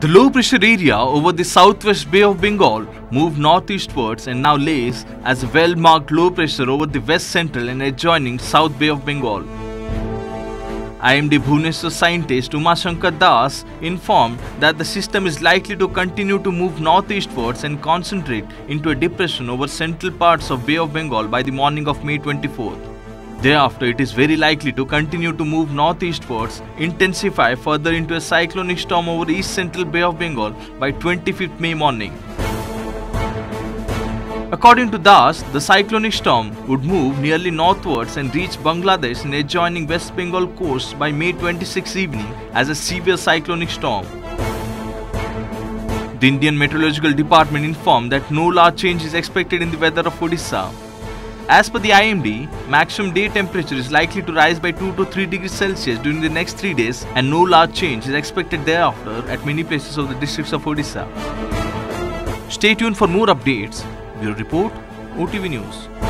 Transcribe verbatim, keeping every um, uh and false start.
The low pressure area over the southwest Bay of Bengal moved northeastwards and now lays as a well-marked low pressure over the west central and adjoining south Bay of Bengal. I M D Bhubaneswar scientist Uma Shankar Das informed that the system is likely to continue to move northeastwards and concentrate into a depression over central parts of Bay of Bengal by the morning of May twenty-fourth. Thereafter, it is very likely to continue to move northeastwards, intensify further into a cyclonic storm over east central Bay of Bengal by twenty-fifth May morning. According to Das, the cyclonic storm would move nearly northwards and reach Bangladesh and adjoining West Bengal coast by May twenty-sixth evening as a severe cyclonic storm. The Indian Meteorological Department informed that no large change is expected in the weather of Odisha. As per the I M D, maximum day temperature is likely to rise by two to three degrees Celsius during the next three days and no large change is expected thereafter at many places of the districts of Odisha. Stay tuned for more updates. Bureau Report, O T V News.